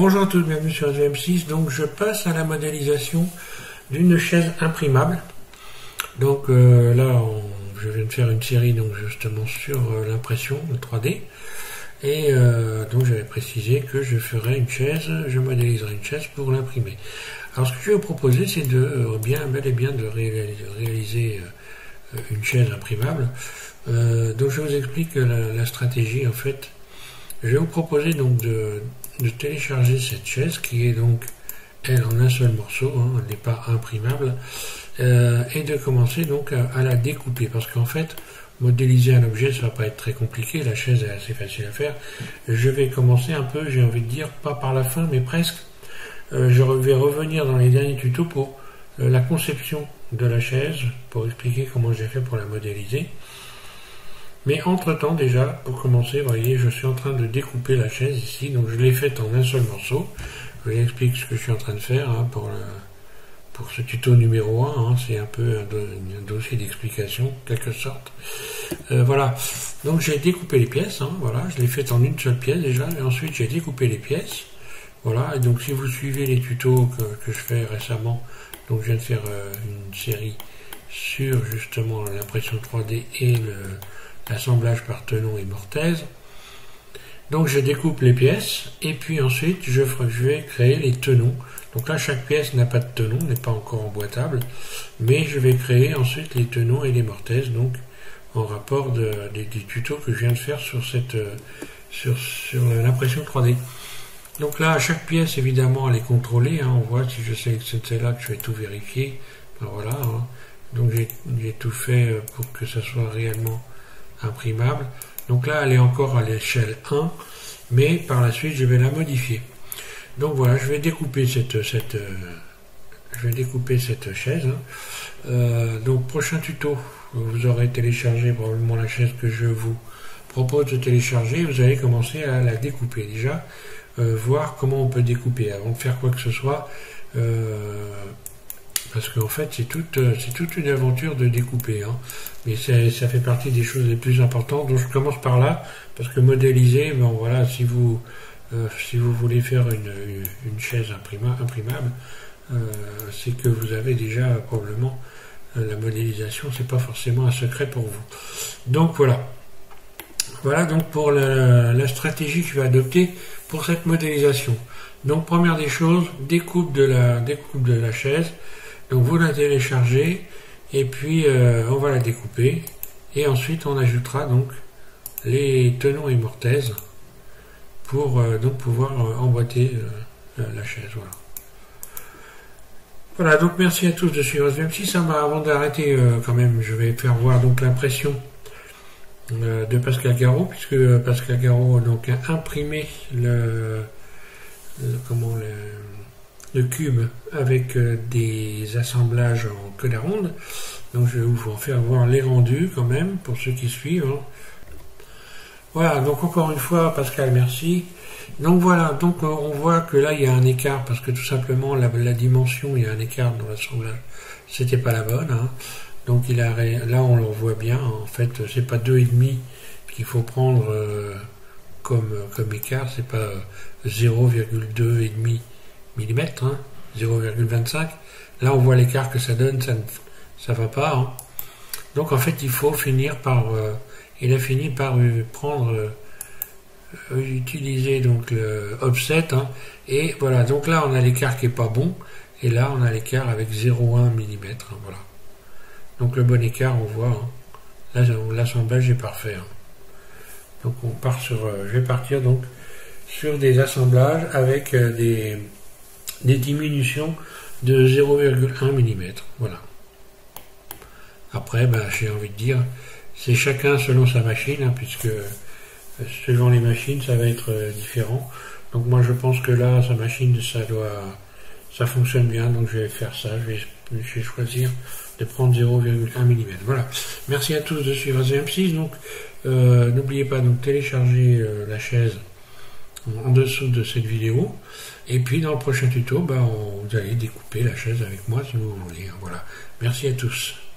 Bonjour à tous, bienvenue sur SVM 6. Donc je passe à la modélisation d'une chaise imprimable. Donc je viens de faire une série donc justement sur l'impression 3D. Et donc j'avais précisé que je ferais une chaise, je modéliserai une chaise pour l'imprimer. Alors ce que je vais vous proposer, c'est de réaliser une chaise imprimable. Donc je vous explique la stratégie en fait. Je vais vous proposer donc de télécharger cette chaise qui est donc elle en un seul morceau, hein, elle n'est pas imprimable, et de commencer donc à la découper, parce qu'en fait modéliser un objet ça va pas être très compliqué, la chaise est assez facile à faire. Je vais commencer un peu, j'ai envie de dire, pas par la fin mais presque. Je vais revenir dans les derniers tutos pour la conception de la chaise, pour expliquer comment j'ai fait pour la modéliser. Mais entre temps, déjà, pour commencer, vous voyez, je suis en train de découper la chaise ici. Donc je l'ai faite en un seul morceau. Je vous explique ce que je suis en train de faire hein, pour ce tuto numéro 1. Hein, c'est un peu un dossier d'explication, quelque sorte. Voilà. Donc j'ai découpé les pièces. Hein, voilà, je l'ai faite en une seule pièce déjà. Et ensuite, j'ai découpé les pièces. Voilà. Et donc si vous suivez les tutos que je fais récemment, donc je viens de faire une série sur justement l'impression 3D et l'assemblage par tenon et mortaise. Donc je découpe les pièces et puis ensuite je vais créer les tenons. Donc là chaque pièce n'a pas de tenon, n'est pas encore emboîtable, mais je vais créer ensuite les tenons et les mortaises, donc en rapport des tutos que je viens de faire sur l'impression 3D. Donc là chaque pièce évidemment elle est contrôlée, hein, on voit, si je sélectionne celle-là que je vais tout vérifier, ben voilà, hein. Donc j'ai tout fait pour que ça soit réellement imprimable. Donc là elle est encore à l'échelle 1, mais par la suite je vais la modifier. Donc voilà, je vais découper cette chaise. Donc prochain tuto, vous aurez téléchargé probablement la chaise que je vous propose de télécharger. Vous allez commencer à la découper déjà, voir comment on peut découper avant de faire quoi que ce soit, parce qu'en fait c'est toute une aventure de découper, hein. Mais ça fait partie des choses les plus importantes, donc je commence par là, parce que modéliser, bon voilà, si vous voulez faire une chaise imprimable, c'est que vous avez déjà probablement la modélisation, c'est pas forcément un secret pour vous. Donc voilà donc pour la stratégie que je vais adopter pour cette modélisation. Donc première des choses, découpe de la chaise. Donc vous la téléchargez et puis on va la découper et ensuite on ajoutera donc les tenons et mortaises pour donc pouvoir emboîter la chaise. Voilà, donc merci à tous de suivre SVM6. Avant d'arrêter quand même, je vais faire voir donc l'impression de Pascal Garot, puisque Pascal Garot donc a imprimé le cube avec des assemblages en queue de la ronde. Donc je vais vous en faire voir les rendus quand même pour ceux qui suivent, hein. Voilà, donc encore une fois Pascal, merci. Donc voilà, donc on voit que là il y a un écart, parce que tout simplement la dimension, il y a un écart dans l'assemblage, c'était pas la bonne, hein. Donc là on le voit bien, hein. En fait c'est pas 2,5 qu'il faut prendre comme écart, c'est pas 0,2,5 mm, hein, 0,25. Là on voit l'écart que ça donne, ça va pas, hein. Donc en fait il faut finir par il a fini par utiliser donc le offset, hein, et voilà, donc là on a l'écart qui est pas bon, et là on a l'écart avec 0,1 mm, hein, voilà, donc le bon écart, on voit, hein. Là l'assemblage est parfait, hein. Donc on part sur je vais partir donc sur des assemblages avec des diminutions de 0,1 mm. Voilà. Après, ben, j'ai envie de dire, c'est chacun selon sa machine, hein, puisque selon les machines, ça va être différent. Donc moi, je pense que là, sa machine, ça fonctionne bien. Donc je vais faire ça. Je vais choisir de prendre 0,1 mm. Voilà. Merci à tous de suivre SVM6. Donc n'oubliez pas de télécharger la chaise en dessous de cette vidéo, et puis dans le prochain tuto, bah, vous allez découper la chaise avec moi si vous voulez. Voilà, merci à tous.